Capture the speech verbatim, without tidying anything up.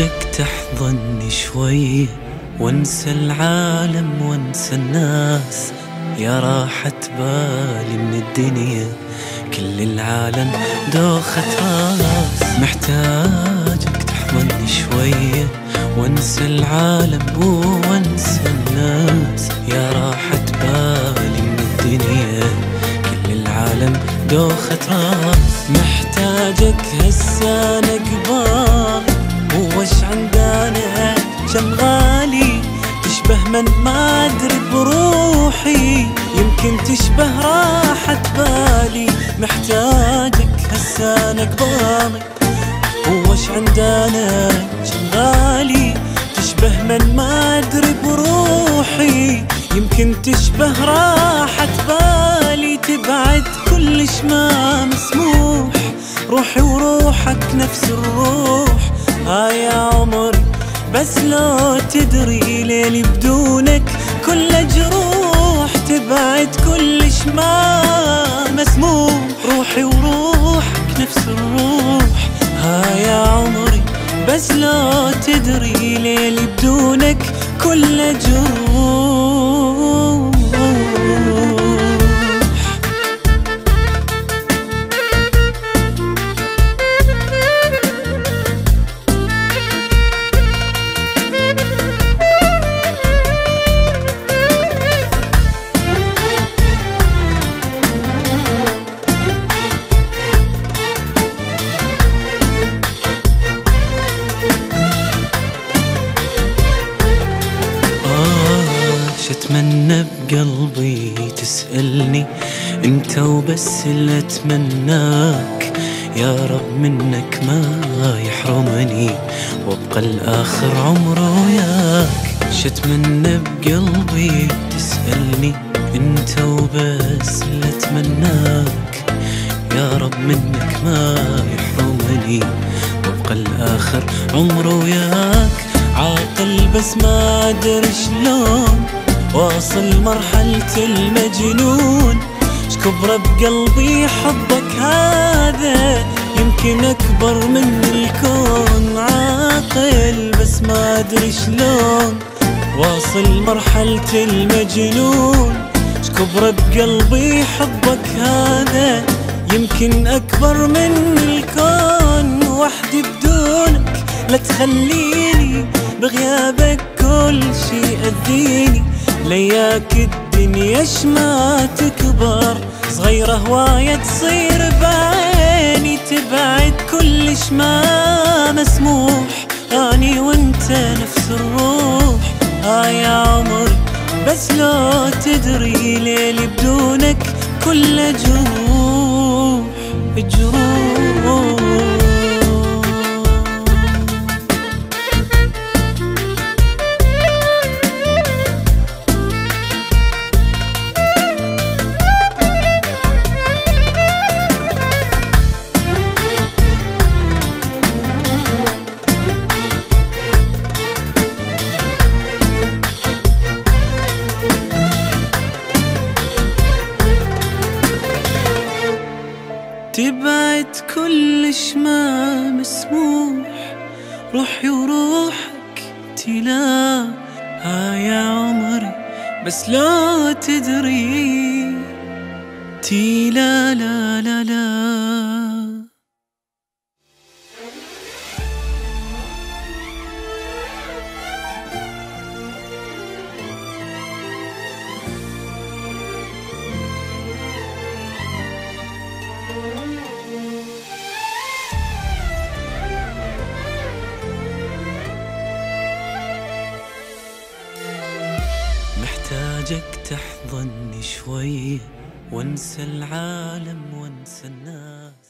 أحتاجك تحضني شوي وانسى العالم وانسى الناس، يا راحة بالي من الدنيا كل العالم دوخة راس. محتاجك تحضني شوي وانسى العالم وانسى الناس، يا راحة بالي من الدنيا كل العالم دوخة راس. محتاجك هسه نقبال وش عندنا كم غالي، تشبه من ما ادري بروحي يمكن تشبه راحة بالي. محتاجك هسه نقبالك وش عندنا كم غالي، تشبه من ما ادري بروحي يمكن تشبه راحة بالي. تبعد كلش ما مسموح، روحي وروحك نفس الروح. ها يا عمر بس لو تدري ليلي بدونك كل جروح. تبعد كلش ما مسموح، روحي وروحك نفس الروح. ها يا عمري بس لو تدري ليلي بدونك كل جروح. اتمنى بقلبي تسألني انت وبس اللي اتمناك، يا رب منك ما يحرمني وابقى الاخر عمره وياك. شتمنى بقلبي تسألني انت وبس اللي اتمناك، يا رب منك ما يحرمني وابقى الاخر عمره وياك. عاقل بس ما ادري شلون واصل مرحلة المجنون، شكبره بقلبي حبك هذا يمكن أكبر من الكون. عاقل بس ما أدري شلون واصل مرحلة المجنون، شكبره بقلبي حبك هذا يمكن أكبر من الكون. وحدي بدونك لا تخليني، بغيابك كل شي أذيني. لياك الدنيا شما تكبر، صغيرة هواية تصير بعيني. تبعد كلش ما مسموح، اني وانت نفس الروح. ها يا عمر بس لو تدري ليلي بدونك كل جروح جروح. تبعد كلش ما مسموح، روحي وروحك تلا. ها يا عمري بس لو تدري تلا. لا لا لا محتاجك تحضني شوي وانسى العالم وانسى الناس.